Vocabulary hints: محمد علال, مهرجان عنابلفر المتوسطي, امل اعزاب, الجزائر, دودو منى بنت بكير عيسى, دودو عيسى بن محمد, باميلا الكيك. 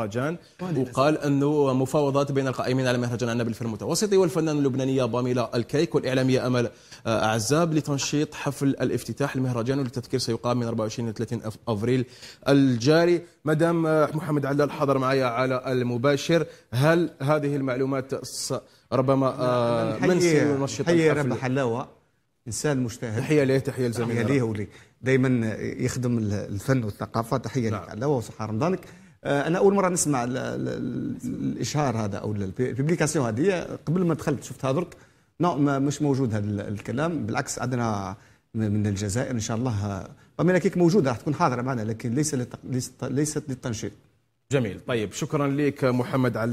مهرجان، وقال انه مفاوضات بين القائمين على مهرجان عنابلفر المتوسطي والفنانه اللبنانيه باميلا الكيك والاعلاميه امل اعزاب لتنشيط حفل الافتتاح. المهرجان للتذكير سيقام من 24 إلى 30 ابريل الجاري. مدام محمد علال حضر معايا على المباشر، هل هذه المعلومات ربما منسيه ونشيط الحفل؟ ربح حلاوه انسان مجتهد، تحيه ليه، تحيه لزميله، تحيه ليه ولي دائما يخدم الفن والثقافه. تحيه لك علاوه وصحه رمضانك. أنا أول مرة نسمع الإشهار هذا أو الببليكاسيون هذه، قبل ما دخلت شفتها درك. مش موجود هذا الكلام، بالعكس عندنا من الجزائر إن شاء الله باميلا كيك موجودة، راح تكون حاضرة معنا، لكن ليست للتنشيط. جميل، طيب شكرا لك محمد علال.